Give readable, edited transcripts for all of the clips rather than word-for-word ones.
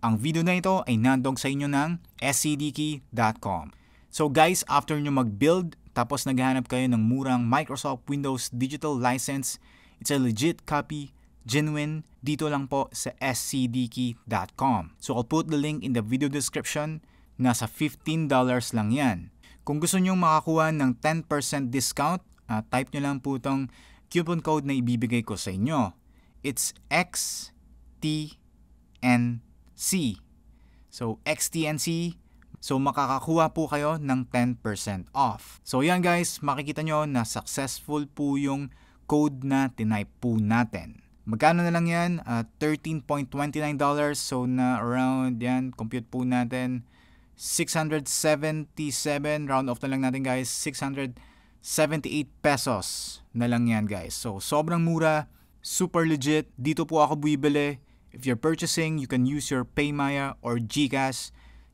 Ang video na ito ay nandog sa inyo ng scdkey.com. So guys, after nyo mag-build, tapos naghahanap kayo ng murang Microsoft Windows Digital License, it's a legit copy, genuine, dito lang po sa scdkey.com. So I'll put the link in the video description, nasa $15 lang yan. Kung gusto nyong makakuha ng 10% discount, type nyo lang po itong coupon code na ibibigay ko sa inyo. It's XTNC. So XTNC. So makakakuha po kayo ng 10% off. So yan guys, makikita nyo na successful po yung code na tinype po natin. Magkano na lang yan? $13.29. So na around yan, compute po natin. 677, round off na lang natin guys. 678 pesos na lang yan guys. So sobrang mura, super legit. Dito po ako bibili. If you're purchasing, you can use your PayMaya or GCash.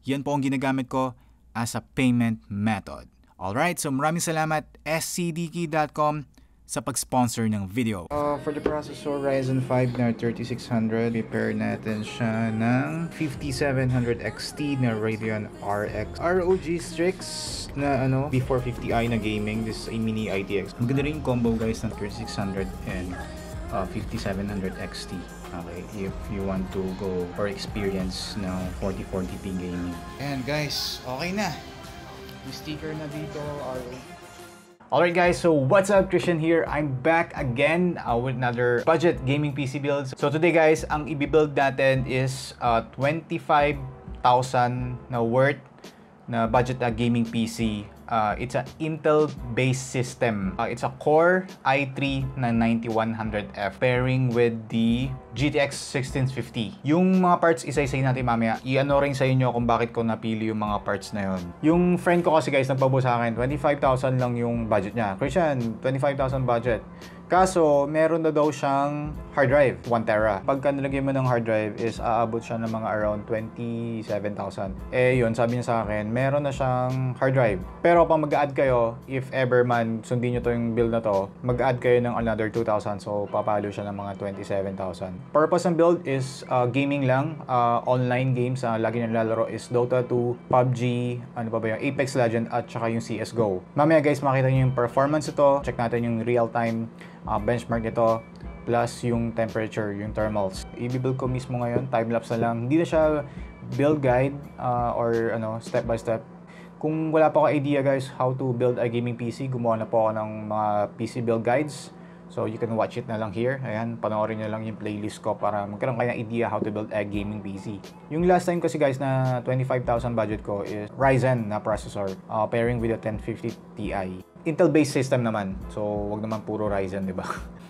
Yan po ang ginagamit ko as a payment method. Alright, so maraming salamat scdkey.com sa pag-sponsor ng video. For the processor, Ryzen 5 na 3600, repair natin siya ng 5700 XT na Radeon RX. ROG Strix na B450i na gaming. This is a mini ITX. Ang ganda rin yung combo guys ng 3600 and 5700 XT. Okay, if you want to go or experience ng 4040p gaming. And guys, okay na. May sticker na dito. Alright guys, so what's up? Christian here. I'm back again with another budget gaming PC build. So today guys, ang i-build natin is 25,000 na worth na budget gaming PC. It's an Intel based system. It's a Core i3 na 9100F pairing with the GTX 1650. Yung mga parts isa-isay natin mamaya. I-ano rin sa inyo kung bakit ko napili yung mga parts na yon. Yung friend ko kasi guys nagpabuo sa akin, 25,000 lang yung budget niya. Christian, 25,000 budget. Kaso, meron na daw siyang hard drive, 1 tera. Pagka nilagay mo ng hard drive is aabot siya ng mga around 27,000. Eh yun, sabi niya sa akin, meron na siyang hard drive. Pero pag mag-add kayo, if ever man sundin niyo to yung build na to, mag-add kayo ng another 2,000. So papalo siya ng mga 27,000. Purpose ng build is gaming lang, online games na lagi nang lalaro is Dota 2, PUBG, yung Apex Legend at saka yung CSGO. Mamaya guys makita niyo yung performance ito, check natin yung real time benchmark nito plus yung temperature, yung thermals. I-build ko mismo ngayon, time lapse na lang. Hindi na siya build guide or step by step. Kung wala pa ako idea guys how to build a gaming PC, gumawa na po ako ng mga PC build guides. So you can watch it na lang here. Ayan, panoorin nyo lang yung playlist ko para magkaroon kayo ng idea how to build a gaming PC. Yung last time kasi guys na 25,000 budget ko is Ryzen na processor pairing with a 1050 Ti. Intel-based system naman. So wag naman puro Ryzen, 'di ba?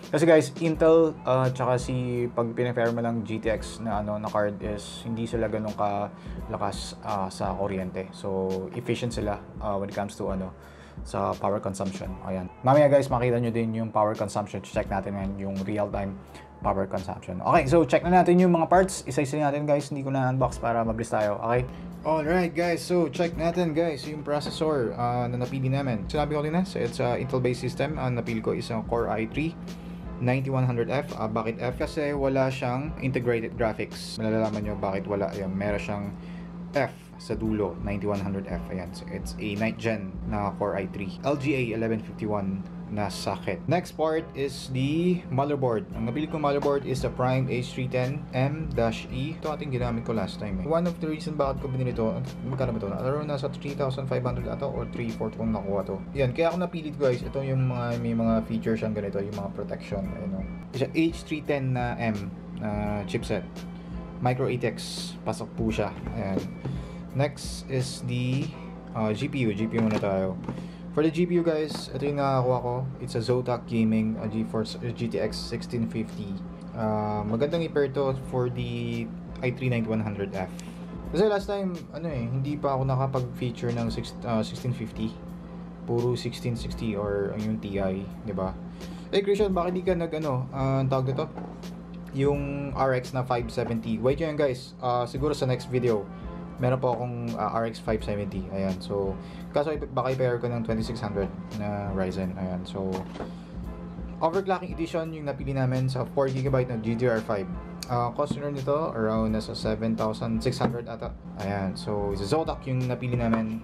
Kasi guys, Intel tsaka si pag pina-pair mo lang GTX na na card is hindi sila ganun ka lakas sa kuryente. So efficient sila when it comes to sa power consumption. Ayan. Mamaya guys, makita nyo din yung power consumption. Check natin yung real-time power consumption. Okay, so check na natin yung mga parts. Isa-isa natin guys. Hindi ko na unbox para mabilis tayo. Okay? Alright guys, so check natin guys yung processor na napili namin. Sinabi ko din na, so it's an Intel-based system. Ang napili ko is ang Core i3 9100F. Bakit F? Kasi wala siyang integrated graphics. Malalaman nyo bakit wala. Ayan, meron siyang F sa dulo, 9100F. Ayan, so it's a night gen na Core i3 LGA 1151 na socket. Next part is the motherboard. Ang nabili ko motherboard is the Prime H310M-E. Ito ating ginamit ko last time . One of the reason bakit ko binili ito, magkano ba ito? Around nasa 3,500 ato or 3,400 kung nakuha to. Yan, kaya ako napilit guys. Ito yung mga, may mga features siyang ganito, yung mga protection. It's a H310M chipset. Micro ATX, pasok po siya. Ayan. Next is the GPU. GPU muna tayo. For the GPU guys, ito yung nakakuha ko. It's a Zotac Gaming GeForce GTX 1650. Magandang i-pair to for the i3-9100F. Kasi last time, hindi pa ako nakapag-feature ng 1650. Puro 1660 or yung TI, di ba? Eh Christian, bakit di ka tawag nito? Yung RX na 570. Wait yun guys, siguro sa next video meron po akong RX 570. Ayan, so kaso baka i-pair ko ng 2600 na Ryzen. Ayan, so overclocking edition yung napili namin sa 4GB na GDDR5. cost nyo nito around nasa 7,600 ata. Ayan, so Zotac yung napili namin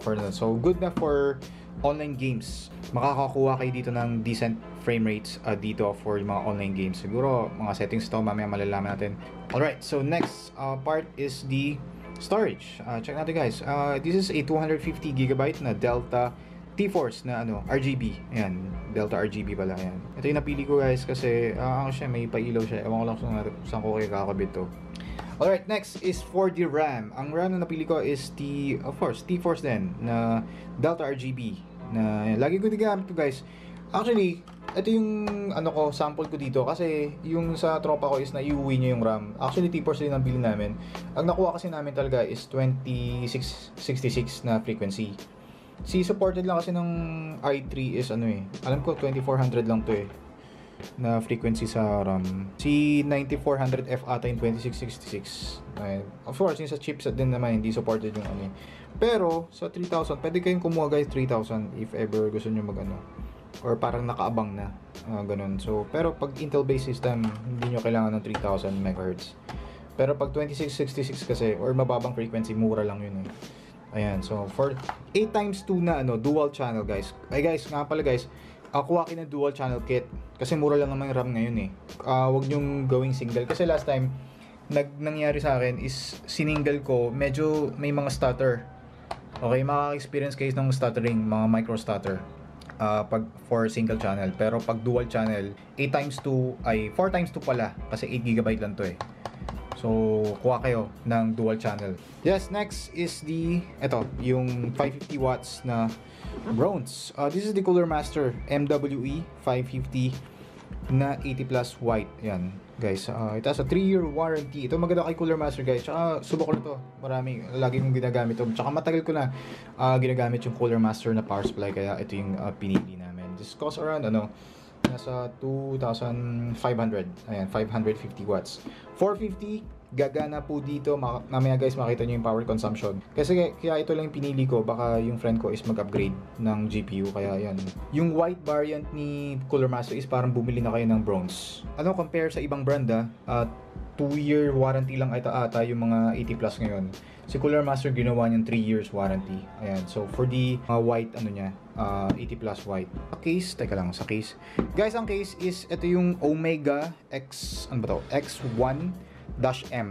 for that. So good na for online games. Makakakuha kayo dito ng decent frame rates dito for mga online games. Siguro mga settings to mamaya malalaman natin. Alright, so next part is the storage. Check natin guys. This is a 250GB na Delta T-Force na ano, RGB. Ayan, Delta RGB pala. Ayan. Ito yung napili ko guys kasi ano siya, may pailaw siya. Ewan ko lang saan ko kayo kakabit to. Alright, next is for the RAM. Ang RAM na napili ko is the, of course, T-Force din na Delta RGB. Na, ayan. Lagi ko nagamit to guys. Actually, ito yung ano ko, sample ko dito kasi yung sa tropa ko is na iuwi niya yung RAM. Actually, T-Force din ang bili namin. Ang nakuha kasi namin talaga is 2666 na frequency. Si supported lang kasi ng i3 is ano eh, alam ko 2400 lang to eh na frequency sa RAM. Si 9400F ata yung 2666. Of course, yung sa chipset din naman hindi supported yung ano eh. Pero sa 3000 pwede kayong kumuha guys, 3000 if ever gusto niyo magano or parang nakaabang na ganun. So pero pag Intel based system hindi niyo kailangan ng 3000 MHz. Pero pag 2666 kasi or mababang frequency, mura lang yun eh. Ayan, so for 8x2 na ano, dual channel guys. Ay guys, nga pala guys, kuha kayo ng dual channel kit kasi mura lang naman yung RAM ngayon eh. Huwag nyong gawing single kasi last time nangyari sa akin is siningle ko, medyo may mga stutter. Okay, makaka-experience kayo ng stuttering, mga micro stutter pag for single channel. Pero pag dual channel, 8x2 ay 4x2 pala kasi 8GB lang to eh. So, kuha kayo ng dual channel. Yes, next is the, eto, yung 550 watts na bronze. This is the Cooler Master MWE 550 na 80 plus white. Yan, guys. It has a 3-year warranty. Ito maganda kay Cooler Master, guys. Tsaka, subok ko na to. Marami, lagi kong ginagamit ito. Tsaka, matagal ko na ginagamit yung Cooler Master na power supply. Kaya, ito yung pinili namin. This costs around, ano, nasa 2,500. Ayan, 550 watts. 450, gagana po dito. Mamaya guys, makita nyo yung power consumption. Kasi kaya ito lang yung pinili ko. Baka yung friend ko is mag-upgrade ng GPU. Kaya yan. Yung white variant ni Cooler Master is parang bumili na kayo ng bronze. Ano, compare sa ibang brand ah. 2-year warranty lang ata yung mga 80 plus ngayon. Si Cooler Master ginawa niyang 3 years warranty. Ayan. So for the white ano niya, 80 plus white. Sa case, teka lang sa case. Guys, ang case is ito yung Omega X, ano ba to? X1-M.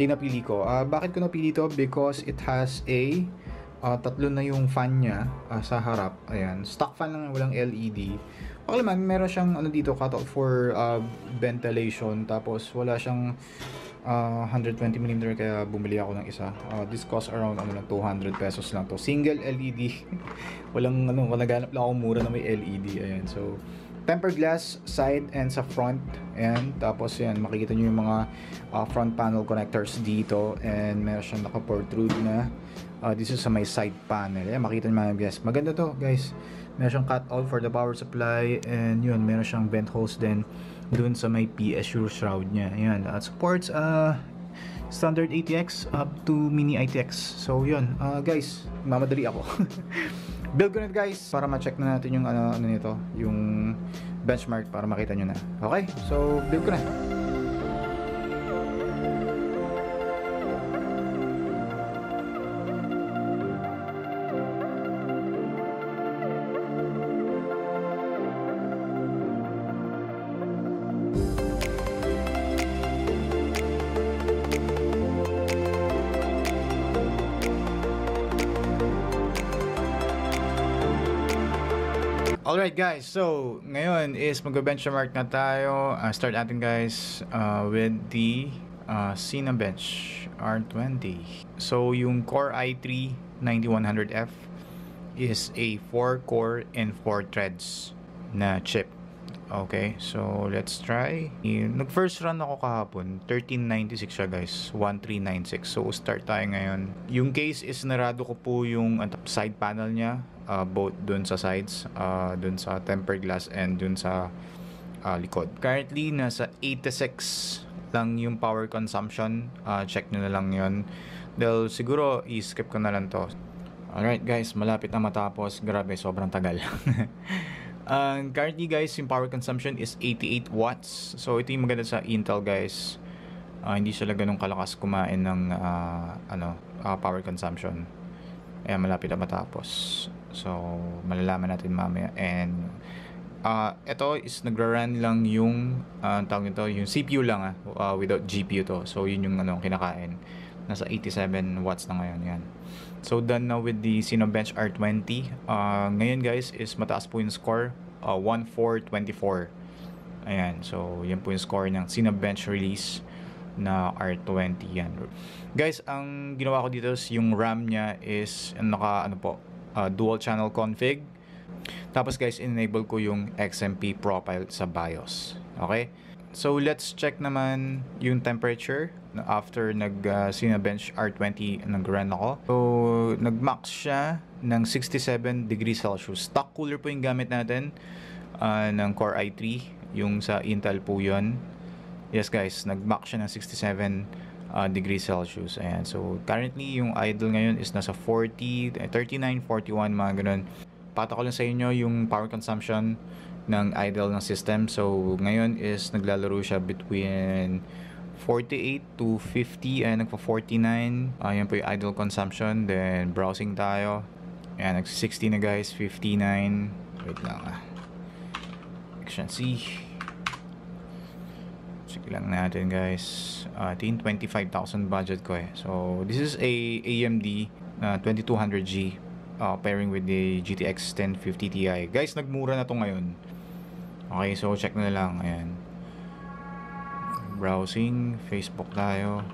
Tinapili ko. Bakit ko napili to? Because it has a tatlo na yung fan niya sa harap. Ayan, stock fan lang, walang LED. Okay man, meron siyang ano dito, cutoff for ventilation. Tapos wala siyang 120mm, kaya bumili ako ng isa. This cost around ano lang, 200 pesos lang to. Single LED. Walang ano, naghanap lang ako mura na may LED. Ayan, so tempered glass side and sa front. Ayan, tapos yan, makikita nyo yung mga front panel connectors dito. And meron siyang naka-protrude na. This is sa may side panel. Ayan, makita nyo mga guys. Maganda to guys. Meron siyang cut-off for the power supply. And yun, meron siyang vent holes din dun sa may PSU shroud niya. Ayan, at supports standard ATX up to mini ITX. So yun, guys, mamadali ako. Build ko na guys para ma-check na natin yung ano nito, yung benchmark para makita nyo na. Okay, so build ko na. Alright guys, so ngayon is mag-benchmark na tayo. Start natin guys with the Cinebench R20. So yung Core i3 9100F is a 4-core and 4 threads na chip. Okay, so let's try. Nag-first run ako kahapon, 1396 siya guys, 1396. So start tayo ngayon. Yung case is narado ko po yung side panel niya. Both dun sa sides, dun sa tempered glass and dun sa likod. Currently, nasa 86 lang yung power consumption. Check nyo na lang yun. Dahil siguro, i-skip ko na lang to. Alright guys, malapit na matapos. Grabe, sobrang tagal. Currently guys, yung power consumption is 88 watts. So ito yung maganda sa Intel guys. Hindi sila ganun kalakas kumain ng power consumption. Eh malapit na matapos. So malalaman natin mamaya. And ito is nagra-run lang yung tawag nito, yung CPU lang without GPU to. So yun yung kinakain. Nasa 87 watts na ngayon yan. So done now with the Cinebench R20. Ngayon guys is mataas po yung score, 1424. Ayan, so yan po yung score ng Cinebench release na R20 yan. Guys, ang ginawa ko dito is yung RAM niya is dual channel config. Tapos guys, enable ko yung XMP profile sa BIOS. Okay? So let's check naman yung temperature after nag-Cinebench R20 nag-run ako. So nag-max siya ng 67 degrees Celsius. Stock cooler po yung gamit natin ng Core i3, yung sa Intel po yun. Yes guys, nag-max siya ng 67 degrees Celsius. Ayan. So currently, yung idle ngayon is nasa 40, 39, 41, mga ganun. Pata ko lang sa inyo yung power consumption ng idle ng system. So ngayon is naglalaro siya between 48 to 50. Ayan, nagpa-49. Ayan po yung idle consumption. Then browsing tayo. Ayan, nag-60 na guys, 59. Wait lang Action C. Check lang natin guys. Ito yung 25,000 budget ko eh. So this is a AMD 2200G pairing with the GTX 1650 Ti. Guys, nagmura na to ngayon. Okay, so check na lang. Ayan. Browsing, Facebook tayo.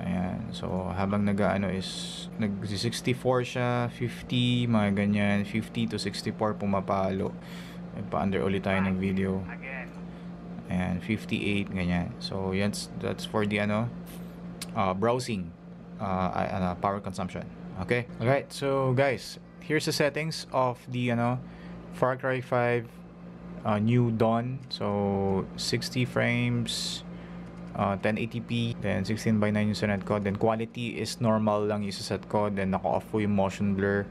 Ayan. So habang nag-64 siya, 50, mga ganyan. 50 to 64 pumapalo. Nagpa-under ulit tayo ng video. Ayan, 58, ganyan. So, that's for the, browsing, power consumption. Okay? Alright, so, guys, here's the settings of the, Far Cry 5 New Dawn. So, 60 frames, 1080p, then 16:9 yung sinet ko. Then, quality is normal lang yung sinet ko. Then, naka-off po yung motion blur.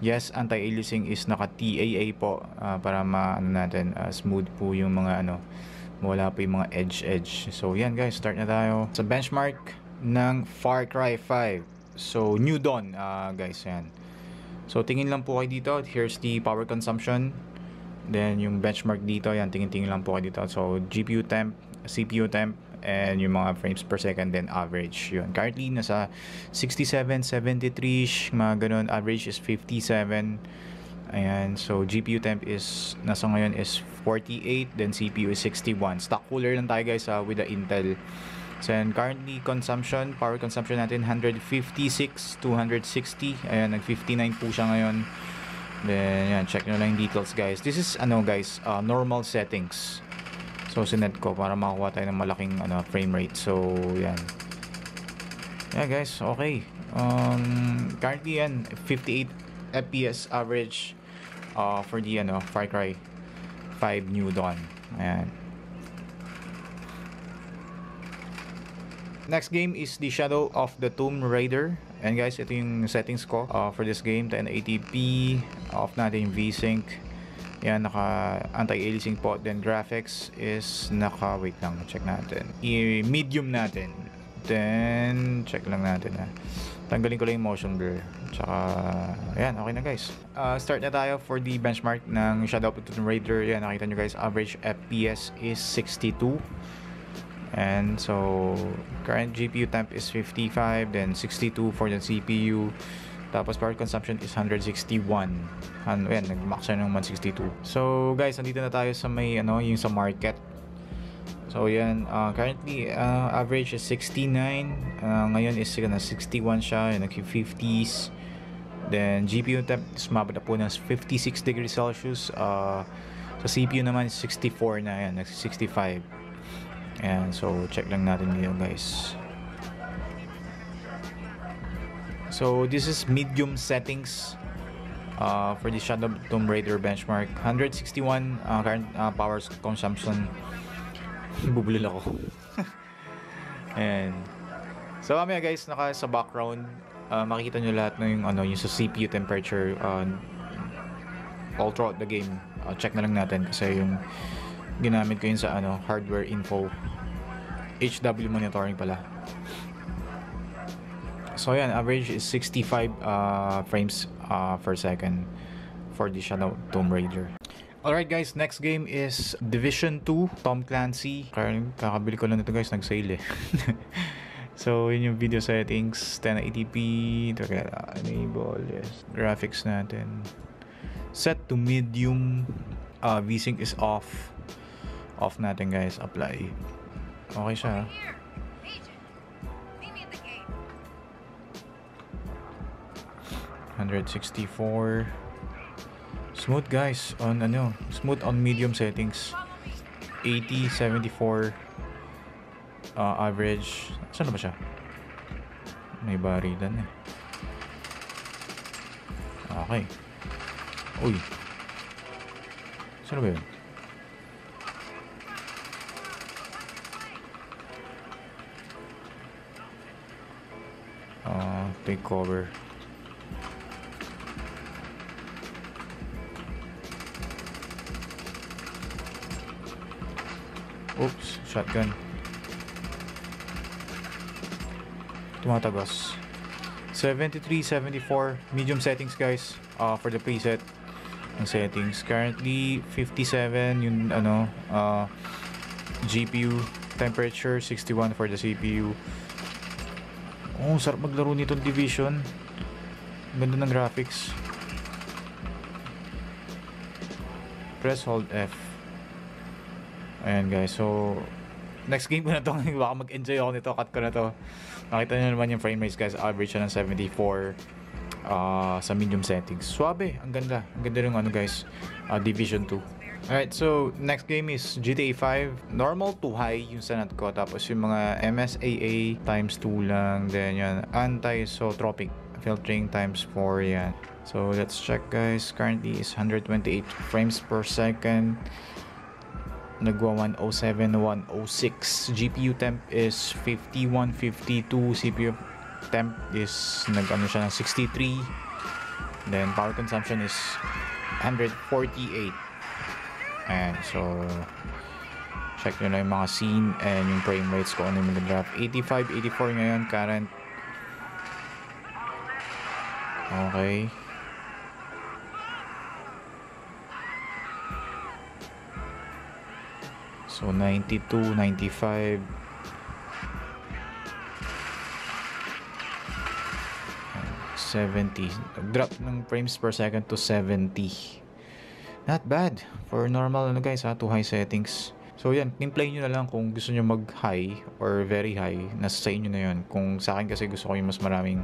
Yes, anti-aliasing is naka-TAA po para smooth po yung mga, wala pa yung mga edge. So yan guys, start na tayo sa benchmark ng Far Cry 5. So New Dawn guys, yan. So tingin lang po kayo dito. Here's the power consumption. Then yung benchmark dito, yan, tingin lang po kayo dito. So GPU temp, CPU temp, and yung mga frames per second, then average. Yun. Currently nasa 67, 73, mga ganun. Average is 57. Ayan, so GPU temp is nasa ngayon is 48, then CPU is 61. Stock cooler lang tayo guys with the Intel. So and currently consumption, power consumption natin 156 to 160. Ayan, nag-59 po siya ngayon. Then yan, check nyo lang yung details guys. This is guys, normal settings. So sinet ko para makakuha tayo ng malaking frame rate. So yan. Yeah guys, okay. Currently yan 58 FPS average for the Far Cry 5 New Dawn. Ayan. Next game is the Shadow of the Tomb Raider. And guys, ito yung settings ko for this game. 1080p, off natin yung VSync. Ayan, naka anti-aliasing po. Then graphics is naka, wait lang, check natin. I-medium natin. Then check lang natin Tanggalin ko lang yung motion blur. Tsaka, ayan, okay na guys. Start na tayo for the benchmark ng Shadow of the Tomb Raider. Ayan, nakita nyo guys, average FPS is 62. And so, current GPU temp is 55, then 62 for the CPU. Tapos power consumption is 161. Ayan, nag-max siya ng 162. So guys, nandito na tayo sa may, yung sa market. So yan, currently average is 69, ngayon is 61 siya, yung nag-50s. Then GPU temp is mababa po ng 56 degrees Celsius, sa CPU naman 64 na, yan, nag-65. Ayan, so check lang natin dito guys. So this is medium settings for the Shadow of the Tomb Raider benchmark. 161 current power consumption. Bubulol ako. And so mamaya guys, naka sa background makikita nyo lahat ng yung sa CPU temperature all throughout the game. Check na lang natin kasi yung ginamit ko yun sa ano, hardware info. HW monitoring pala. So yan, average is 65 frames per second for the Shadow Tomb Raider. Alright guys, next game is Division 2, Tom Clancy. Kakabili ko lang nito guys, nag-sale eh. So yun yung video settings, 1080p, enable, yes. Graphics natin. Set to medium, VSync is off. Off natin guys, apply. Okay siya. Agent, 164. Smooth guys on ano, smooth on medium settings. 80, 74 average. Saan ba siya? May barilan eh. Okay. Uy. Saan ba yun? Take cover. Oops, shotgun. Tumatagos. 73, 74. Medium settings guys. For the preset ng settings. Currently 57 yung ano, GPU temperature, 61 for the CPU. Oh, sarap maglaro nitong Division. Ganda ng graphics. Press hold F. Ayan guys, so next game ko na to. Baka mag-enjoy ako nito, cut ko na to. Nakita nyo naman yung frame rates guys. Average siya ng 74 sa medium settings. Swabe, ang ganda. Ang ganda yung ano guys, Division 2. Alright, so next game is GTA 5. Normal to high yung sanad ko. Tapos yung mga MSAA times 2 lang. Then yan, anti-isotropic filtering times 4 yan. So let's check guys. Currently is 128 frames per second. Nagwa 107, 106. GPU temp is 50, 152. CPU temp is nag-ano siya ng 63. Then power consumption is 148. And so check nyo na yung mga scene and yung frame rates ko ano yung mag-graph. 85, 84 ngayon current. Okay. So 92, 95. And 70. Drop ng frames per second to 70. Not bad for normal ano guys ha, to high settings. So yan, play nyo na lang kung gusto nyo mag high or very high, nasa sa inyo na yun. Kung sa akin kasi gusto ko yung mas maraming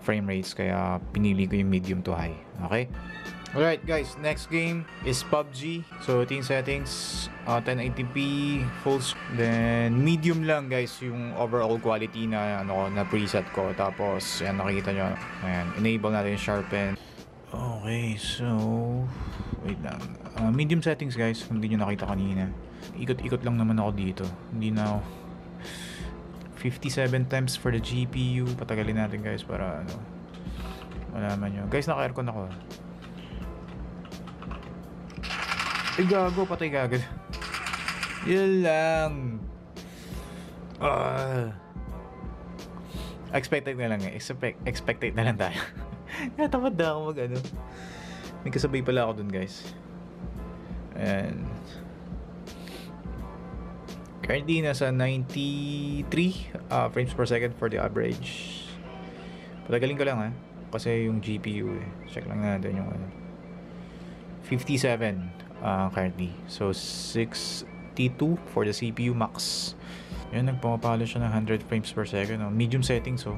frame rates kaya pinili ko yung medium to high. Okay? Alright guys, next game is PUBG. So ito yung settings, 1080p, full screen. Then medium lang guys yung overall quality na, ano, na preset ko. Tapos yan, nakikita nyo. Ayan, enable natin yung sharpen. Okay, so wait lang. Medium settings guys, kung hindi nyo nakita kanina. Ikot-ikot lang naman ako dito. Hindi na ako. 57 times for the GPU. Patagalin natin guys para ano, malaman nyo. Guys, naka-aircon ako. Ay gago, patay kagad. Yan lang. Expected na lang eh. Expected na lang tayo. Natamad na ako mag ano. May kasabay pala ako dun guys. And currently nasa 93 frames per second for the average. Patagaling ko lang ha, kasi yung GPU eh. Check lang natin yung ano, 57 currently. So 62 for the CPU max. Yan, nagpapalo siya ng 100 frames per second oh. Medium settings oh.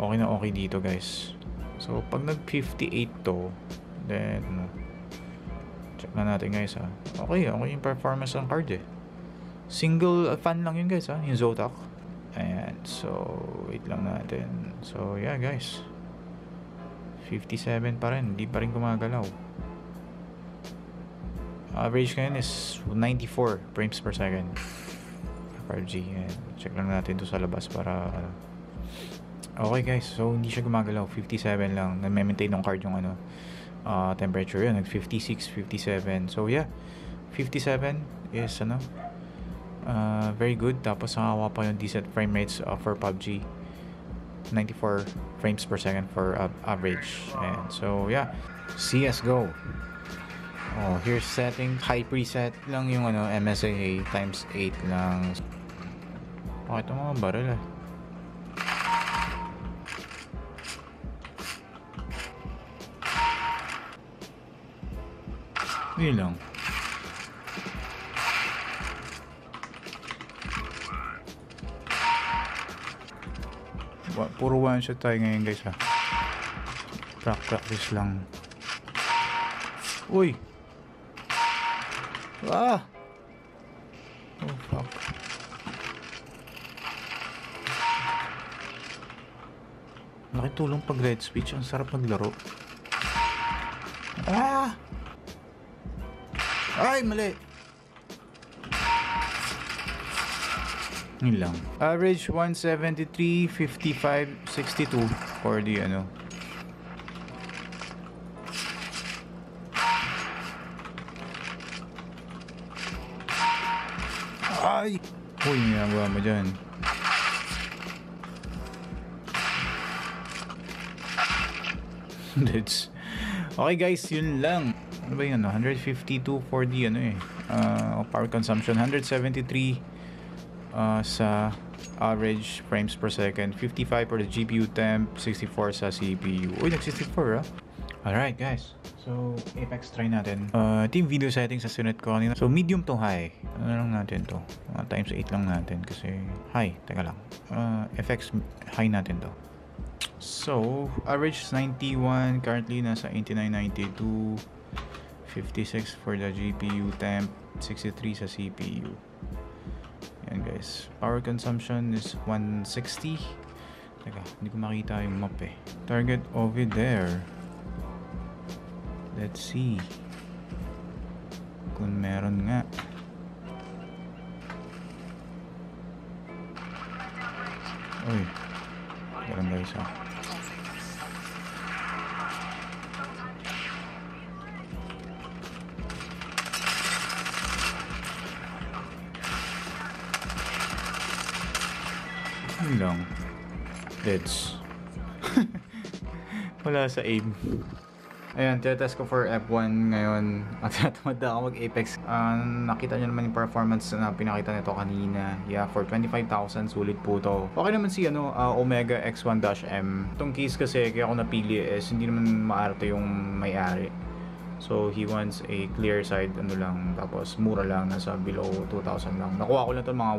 Okay na okay dito guys. So pag nag 58 to, then check na natin guys ha. Okay, okay yung performance ng card eh. Single fan lang yun guys ha, yung Zotac. Ayan, so wait lang natin. So yeah guys, 57 pa rin, hindi pa rin gumagalaw. Average ngayon is 94 frames per second. PUBG, check lang natin to sa labas para okay guys, so hindi siya gumagalaw, 57 lang, na-maintain ng card yung ano, temperature yun, 56, 57. So yeah, 57 is ano, very good. Tapos nakawa pa yung decent frame rates for PUBG, 94 frames per second for average. And so yeah, CSGO. Oh, here's setting. High preset lang yung ano, MSAA times 8 lang. Oh, ito mga baril eh. Yun lang. Puro one shot tayo ngayon guys ha. Practice lang. Uy! Ah! Oh fuck. Laki tulong pag red switch. Ang sarap maglaro. Ah! Ay! Mali! Yun lang. Average 173, 55, 62 for the ano. Ay! Uy, nilagawa mo dyan. That's... Okay guys, yun lang. Ano ba yun? 152 for the ano eh. Power consumption. 173 sa average frames per second. 55 for the GPU temp. 64 sa CPU. Uy, nag-64 ah. Alright guys. So, Apex try natin. Ito yung video settings na sunod ko kanina. So, medium to high. Ano lang natin to? Times 8 lang natin kasi... High, teka lang. FX high natin to. So, average 91. Currently, nasa 89.92. 56 for the GPU temp. 63 sa CPU. Yan guys. Power consumption is 160. Teka, hindi ko makita yung map eh. Target over there. Let's see kung meron nga. Uy, meron ba isa? Ano lang? Let's wala sa aim. Ayan, tinatest ko for F1 ngayon at natamad na ako mag-Apex. Nakita nyo naman yung performance na pinakita nito kanina. Yeah, for 25,000, sulit po to. Okay naman si ano, Omega X1-M. Itong case kasi kaya ako napili is hindi naman maarte yung may-ari. So he wants a clear side ano lang, tapos mura lang, nasa below 2,000 lang. Nakuha ko lang ito mga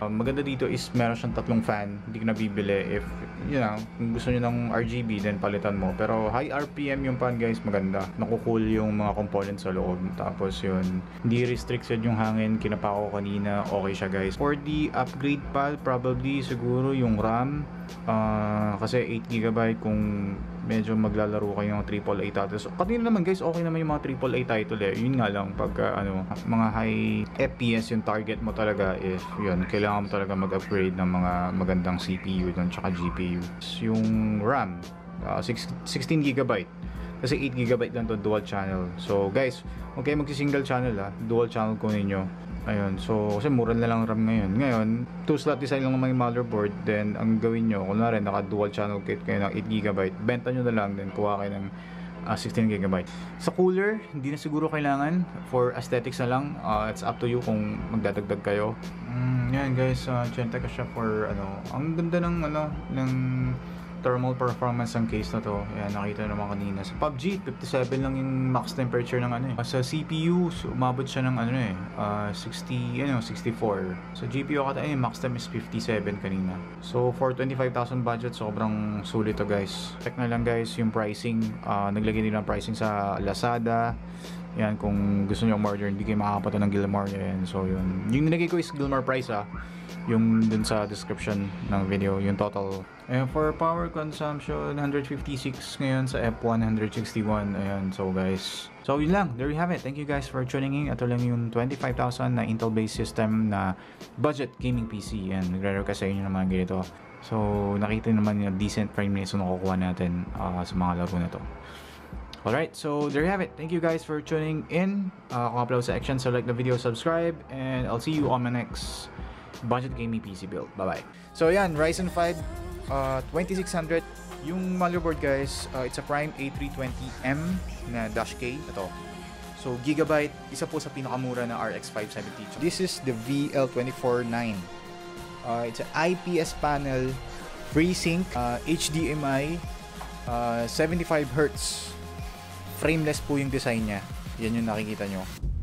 1,700. Maganda dito is meron siyang tatlong fan. Hindi ko nabibili if you know, kung gusto nyo ng RGB then palitan mo. Pero high RPM yung fan guys, maganda. Nakukool yung mga components sa loob. Tapos yun, hindi restricted yung hangin. Kinapa ko kanina, okay siya guys. For the upgrade pal, probably siguro yung RAM. Kasi 8GB kung medyo maglalaro kayo ng AAA titles. So, kanina naman guys, okay naman yung mga AAA title eh. Yun nga lang, pagka ano, mga high FPS yung target mo talaga is, yun, kailangan mo talaga mag-upgrade ng mga magandang CPU dun, tsaka GPU. Yung RAM, 16GB. Kasi 8GB lang to, dual channel. So guys, okay magsi-single channel ha, dual channel ko ninyo. Ayun, so kasi mura na lang RAM ngayon. Ngayon, 2-slot design lang naman yung motherboard. Then, ang gawin nyo, kung narin, naka-dual channel kit kayo ng 8GB, benta nyo na lang, then kuha kayo ng 16GB. Sa cooler, hindi na siguro kailangan. For aesthetics na lang, it's up to you kung magdadagdag kayo. Yan guys, chenta ka siya for, ano, ang ganda ng, ano, ng thermal performance ng case na to. Yan, nakita naman kanina. Sa PUBG, 57 lang yung max temperature ng ano eh. Sa CPU, umabot siya ng ano eh, 64. Sa GPU kata eh, max temp is 57 kanina. So, for 25,000 budget, sobrang sulit to guys. Check na lang guys yung pricing. Naglagay nila ng pricing sa Lazada. Yan, kung gusto nyo umorder, hindi kayo makakapata ng Gilmore. Yan, so yun. Yung nilagay ko is Gilmore price ah. Yung dun sa description ng video, yung total. Ayan, for power consumption, 156 ngayon sa F1, 161. Ayan, so guys. So yun lang, there you have it. Thank you guys for tuning in. Ito lang yung 25,000 na Intel-based system na budget gaming PC. Ayan, nagre-request sa inyo ng mga ganito. So, nakita naman yung decent frame rates na nakukuha natin sa mga laro na to. Alright, so there you have it. Thank you guys for tuning in. Kung aplaw sa action, so like the video, subscribe, and I'll see you on my next budget gaming PC build. Bye-bye. So yan, Ryzen 5 2600. Yung motherboard guys, it's a Prime A320M na dash K. Ito. So gigabyte, isa po sa pinakamura na RX 570. So, this is the VL249. It's an IPS panel, FreeSync, HDMI, 75 Hz. Frameless po yung design niya. Yan yung nakikita nyo.